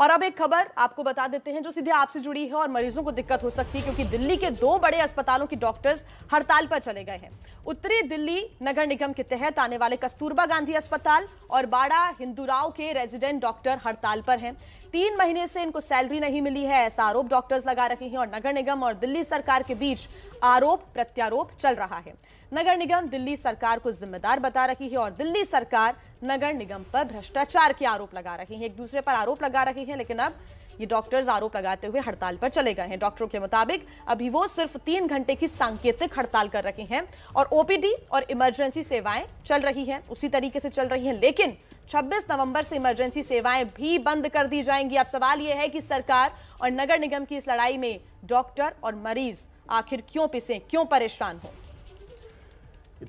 और अब एक खबर आपको बता देते हैं जो सीधे आपसे जुड़ी है और मरीजों को दिक्कत हो सकती है, क्योंकि दिल्ली के दो बड़े अस्पतालों की डॉक्टर्स हड़ताल पर चले गए हैं। उत्तरी दिल्ली नगर निगम के तहत आने वाले कस्तूरबा गांधी अस्पताल और बाड़ा हिंदूराव के रेजिडेंट डॉक्टर हड़ताल पर हैं। 3 महीने से इनको सैलरी नहीं मिली है, ऐसा आरोप डॉक्टर्स लगा रहे हैं और नगर निगम और दिल्ली सरकार के बीच आरोप प्रत्यारोप चल रहा है। नगर निगम दिल्ली सरकार को जिम्मेदार बता रही है और दिल्ली सरकार नगर निगम पर भ्रष्टाचार के आरोप लगा रही है, एक दूसरे पर आरोप लगा रही है। लेकिन अब ये डॉक्टर्स आरोप लगाते हुए हड़ताल पर चले गए हैं। डॉक्टरों के मुताबिक अभी वो सिर्फ 3 घंटे की सांकेतिक हड़ताल कर रहे हैं और ओपीडी और इमरजेंसी सेवाएं चल रही हैं, उसी तरीके से चल रही हैं, लेकिन 26 नवंबर से इमरजेंसी सेवाएं भी बंद कर दी जाएंगी। अब सवाल यह है कि सरकार और नगर निगम की इस लड़ाई में डॉक्टर और मरीज आखिर क्यों पिसे, क्यों परेशान हो।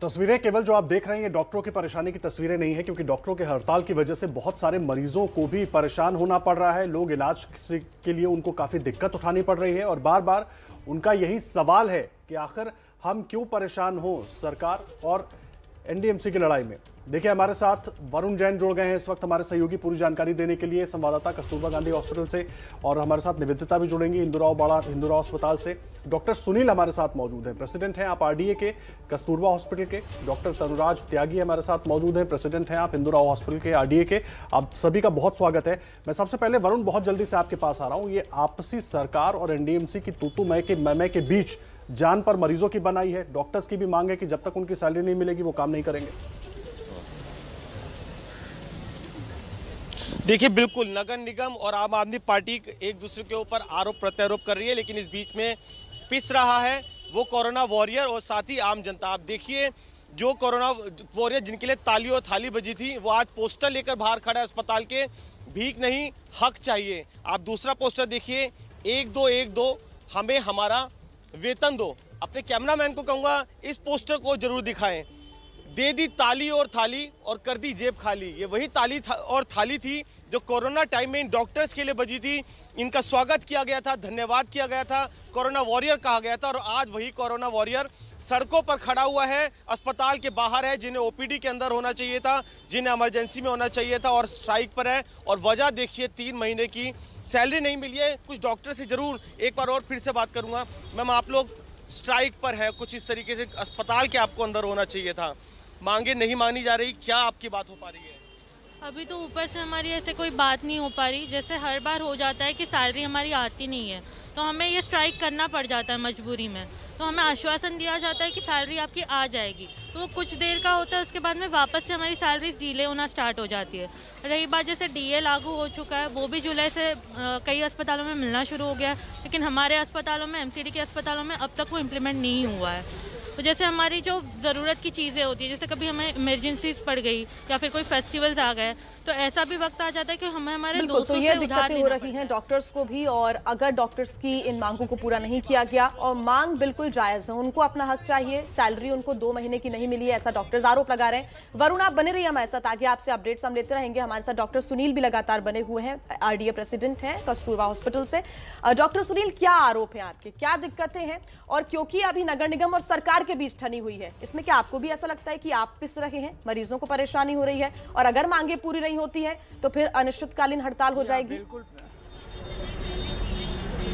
तस्वीरें केवल जो आप देख रहे हैं डॉक्टरों की परेशानी की तस्वीरें नहीं है, क्योंकि डॉक्टरों के हड़ताल की वजह से बहुत सारे मरीजों को भी परेशान होना पड़ रहा है। लोग इलाज के लिए उनको काफ़ी दिक्कत उठानी पड़ रही है और बार बार उनका यही सवाल है कि आखिर हम क्यों परेशान हों सरकार और एनडीएमसी की लड़ाई में। देखिए हमारे साथ वरुण जैन जुड़ गए हैं इस वक्त हमारे सहयोगी, पूरी जानकारी देने के लिए संवाददाता कस्तूरबा गांधी हॉस्पिटल से, और हमारे साथ निवेदिता भी जुड़ेंगी हिंदूराव बाड़ा हिंदूराव अस्पताल से। डॉक्टर सुनील हमारे साथ मौजूद हैं, प्रेसिडेंट हैं आप आरडीए के कस्तूरबा हॉस्पिटल के। डॉक्टर अनुराज त्यागी हमारे साथ मौजूद हैं, प्रेसिडेंट हैं आप हिंदूराव हॉस्पिटल के आरडीए के। आप सभी का बहुत स्वागत है। मैं सबसे पहले वरुण बहुत जल्दी से आपके पास आ रहा हूँ। ये आपसी सरकार और एनडीएमसी की तूतू मय के बीच जान पर मरीजों की बनाई है, डॉक्टर्स की भी मांग है कि जब तक उनकी सैलरी नहीं मिलेगी वो काम नहीं करेंगे। देखिए बिल्कुल नगर निगम और आम आदमी पार्टी एक दूसरे के ऊपर आरोप प्रत्यारोप कर रही है, लेकिन इस बीच में पिस रहा है वो कोरोना वॉरियर और साथ ही आम जनता। आप देखिए जो कोरोना वॉरियर जिनके लिए ताली और थाली बजी थी वो आज पोस्टर लेकर बाहर खड़ा है अस्पताल के, भीख नहीं हक चाहिए। आप दूसरा पोस्टर देखिए, 1-2-1-2 हमें हमारा वेतन दो। अपने कैमरामैन को कहूँगा इस पोस्टर को जरूर दिखाएं। दे दी ताली और थाली और कर दी जेब खाली, ये वही ताली और थाली थी जो कोरोना टाइम में इन डॉक्टर्स के लिए बजी थी। इनका स्वागत किया गया था, धन्यवाद किया गया था, कोरोना वॉरियर कहा गया था, और आज वही कोरोना वॉरियर सड़कों पर खड़ा हुआ है, अस्पताल के बाहर है, जिन्हें ओपीडी के अंदर होना चाहिए था, जिन्हें इमरजेंसी में होना चाहिए था, और स्ट्राइक पर है। और वजह देखिए 3 महीने की सैलरी नहीं मिली है। कुछ डॉक्टर से जरूर एक बार और फिर से बात करूँगा। मैम आप लोग स्ट्राइक पर है, कुछ इस तरीके से अस्पताल के आपको अंदर होना चाहिए था, मांगे नहीं मानी जा रही, क्या आपकी बात हो पा रही है? अभी तो ऊपर से हमारी ऐसे कोई बात नहीं हो पा रही, जैसे हर बार हो जाता है कि सैलरी हमारी आती नहीं है तो हमें ये स्ट्राइक करना पड़ जाता है मजबूरी में। तो हमें आश्वासन दिया जाता है कि सैलरी आपकी आ जाएगी, तो वो कुछ देर का होता है, उसके बाद में वापस से हमारी सैलरीज डिले होना स्टार्ट हो जाती है। रही बात जैसे डीए लागू हो चुका है, वो भी जुलाई से कई अस्पतालों में मिलना शुरू हो गया है, लेकिन हमारे अस्पतालों में एमसीडी के अस्पतालों में अब तक वो इम्प्लीमेंट नहीं हुआ है। तो जैसे हमारी जो ज़रूरत की चीज़ें होती है, जैसे कभी हमें इमरजेंसीज पड़ गई या फिर कोई फेस्टिवल्स आ गए, तो ऐसा भी वक्त आ जाता है कि हमें हमारे दोस्तों से उधार लेना पड़ता है। तो ये दिक्कतें हो रही हैं डॉक्टर्स को भी, और अगर डॉक्टर्स की इन मांगों को पूरा नहीं किया गया, और मांग बिल्कुल जायज़ है, उनको अपना हक चाहिए, सैलरी उनको 2 महीने की नहीं मिली है, ऐसा डॉक्टर्स आरोप लगा रहे हैं। वरुण आप बने रहिए हमारे साथ, आगे आपसे अपडेट्स हम लेते रहेंगे। हमारे साथ डॉक्टर सुनील भी लगातार बने हुए हैं, आरडीए प्रेसिडेंट हैं कस्तूरबा हॉस्पिटल से। डॉक्टर सुनील क्या आरोप है आपके, क्या दिक्कतें हैं, और क्योंकि अभी नगर निगम और सरकार के बीच ठनी हुई है, इसमें क्या आपको भी ऐसा लगता है कि आप पिस रहे हैं, मरीजों को परेशानी हो रही है, और अगर मांगे पूरी नहीं होती है तो फिर अनिश्चितकालीन हड़ताल हो जाएगी?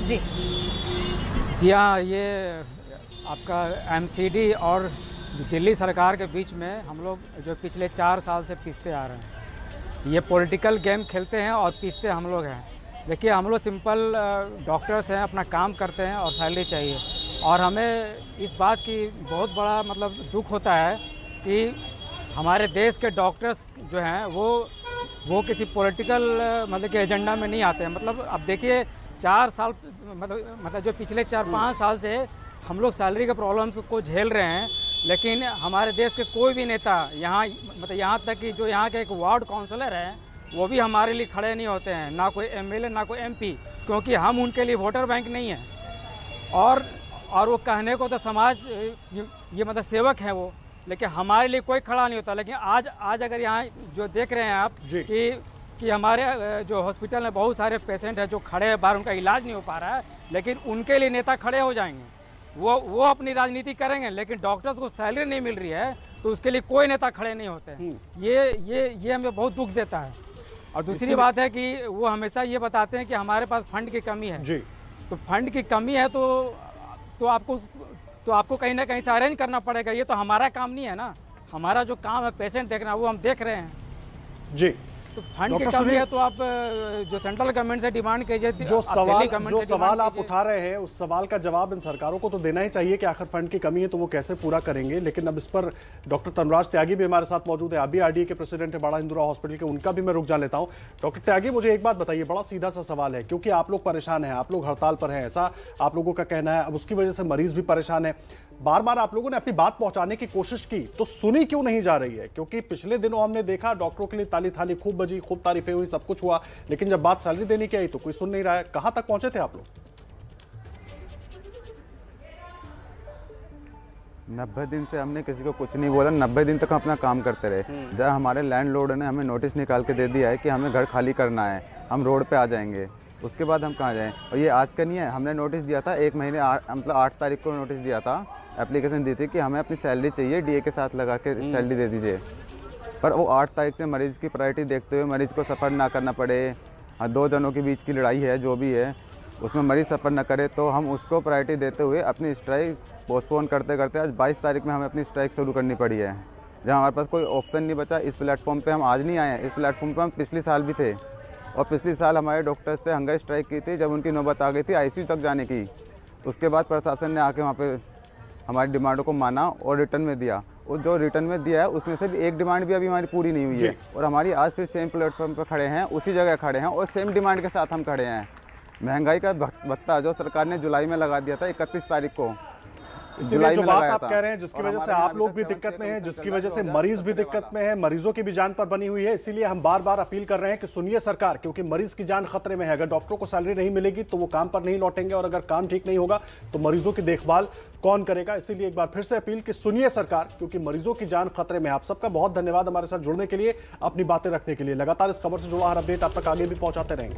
जी हाँ, ये आपका एमसीडी और दिल्ली सरकार के बीच में हम लोग जो पिछले 4 साल से पिसते आ रहे हैं, ये पॉलिटिकल गेम खेलते हैं और पिसते हम लोग हैं। देखिए हम लोग सिंपल डॉक्टर्स हैं, अपना काम करते हैं और सैलरी चाहिए, और हमें इस बात की बहुत बड़ा मतलब दुख होता है कि हमारे देश के डॉक्टर्स जो हैं वो किसी पॉलिटिकल मतलब के एजेंडा में नहीं आते हैं। मतलब अब देखिए 4 साल मतलब जो पिछले 4-5 साल से हम लोग सैलरी के प्रॉब्लम्स को झेल रहे हैं, लेकिन हमारे देश के कोई भी नेता यहाँ मतलब यहाँ तक कि जो यहाँ के एक वार्ड काउंसलर हैं वो भी हमारे लिए खड़े नहीं होते हैं, ना कोई MLA ना कोई MP, क्योंकि हम उनके लिए वोटर बैंक नहीं हैं। और वो कहने को तो समाज ये मतलब सेवक हैं वो, लेकिन हमारे लिए कोई खड़ा नहीं होता। लेकिन आज अगर यहाँ जो देख रहे हैं आप कि हमारे जो हॉस्पिटल में बहुत सारे पेशेंट हैं जो खड़े हैं बाहर, उनका इलाज नहीं हो पा रहा है, लेकिन उनके लिए नेता खड़े हो जाएंगे, वो अपनी राजनीति करेंगे, लेकिन डॉक्टर्स को सैलरी नहीं मिल रही है तो उसके लिए कोई नेता खड़े नहीं होते। ये हमें बहुत दुख देता है। और दूसरी बात है कि वो हमेशा ये बताते हैं कि हमारे पास फंड की कमी है जी, तो फंड की कमी है तो आपको कहीं ना कहीं से अरेंज करना पड़ेगा। ये तो हमारा काम नहीं है ना, हमारा जो काम है पेशेंट देखना वो हम देख रहे हैं जी। तो फंड की कमी है तो आप जो सेंट्रल गवर्नमेंट से डिमांड कीजिए, जो सवाल आप उठा रहे हैं उस सवाल का जवाब इन सरकारों को तो देना ही चाहिए कि आखिर फंड की कमी है तो वो कैसे पूरा करेंगे। लेकिन अब इस पर डॉक्टर तनुराज त्यागी भी हमारे साथ मौजूद है, अभी आरडीए के प्रेसिडेंट है बाड़ा हिंदुराव हॉस्पिटल के, उनका भी मैं रुक जा लेता हूँ। डॉक्टर त्यागी मुझे एक बात बताइए, बड़ा सीधा सा सवाल है, क्योंकि आप लोग परेशान हैं, आप लोग हड़ताल पर हैं ऐसा आप लोगों का कहना है, अब उसकी वजह से मरीज भी परेशान है, बार बार आप लोगों ने अपनी बात पहुंचाने की कोशिश की तो सुनी क्यों नहीं जा रही है? क्योंकि पिछले दिनों हमने देखा डॉक्टरों के लिए ताली थाली खूब बजी, खूब तारीफें हुई, सब कुछ हुआ, लेकिन जब बात सैलरी देने की आई तो कोई सुन नहीं रहा है। कहां तक पहुंचे थे आप लोग? 90 दिन से हमने किसी को कुछ नहीं बोला, 90 दिन तक हम अपना काम करते रहे। जहाँ हमारे लैंडलॉर्ड ने हमें नोटिस निकाल के दे दिया है कि हमें घर खाली करना है, हम रोड पे आ जाएंगे, उसके बाद हम कहाँ जाएँ? और ये आज का नहीं है, हमने नोटिस दिया था एक महीने, मतलब 8 तारीख को नोटिस दिया था, एप्लीकेशन दी थी कि हमें अपनी सैलरी चाहिए, डीए के साथ लगा के सैलरी दे दीजिए, पर वो 8 तारीख से मरीज़ की प्रायोरिटी देखते हुए मरीज़ को सफ़र ना करना पड़े, दो जनों के बीच की लड़ाई है जो भी है उसमें मरीज़ सफ़र ना करे, तो हम उसको प्रायोरिटी देते हुए अपनी स्ट्राइक पोस्टपोन करते करते आज 22 तारीख में हमें अपनी स्ट्राइक शुरू करनी पड़ी है, जहाँ हमारे पास कोई ऑप्शन नहीं बचा। इस प्लेटफॉर्म पर हम आज नहीं आए हैं, इस प्लेटफॉर्म पर हम पिछले साल भी थे, और पिछले साल हमारे डॉक्टर्स ने हंगर स्ट्राइक की थी जब उनकी नौबत आ गई थी ICU तक जाने की, उसके बाद प्रशासन ने आके वहाँ पर हमारी डिमांडों को माना और रिटर्न में दिया, और जो रिटर्न में दिया है उसमें से भी एक डिमांड भी अभी हमारी पूरी नहीं हुई है, और हमारी आज फिर सेम प्लेटफॉर्म पर खड़े हैं, उसी जगह खड़े हैं और सेम डिमांड के साथ हम खड़े हैं। महंगाई का भत्ता जो सरकार ने जुलाई में लगा दिया था 31 तारीख को, जुलाई में लगाया था, कह रहे हैं जिसकी वजह से आप लोग भी दिक्कत में हैं, जिसकी वजह से मरीज भी दिक्कत में है, मरीजों की भी जान पर बनी हुई है, इसीलिए हम बार बार अपील कर रहे हैं कि सुनिए सरकार, क्योंकि मरीज की जान खतरे में है। अगर डॉक्टरों को सैलरी नहीं मिलेगी तो वो काम पर नहीं लौटेंगे, और अगर काम ठीक नहीं होगा तो मरीजों की देखभाल कौन करेगा? इसीलिए एक बार फिर से अपील कि सुनिए सरकार, क्योंकि मरीजों की जान खतरे में है। आप सबका बहुत धन्यवाद हमारे साथ जुड़ने के लिए, अपनी बातें रखने के लिए। लगातार इस खबर से जुड़ा हर अपडेट आप तक आगे भी पहुंचाते रहेंगे।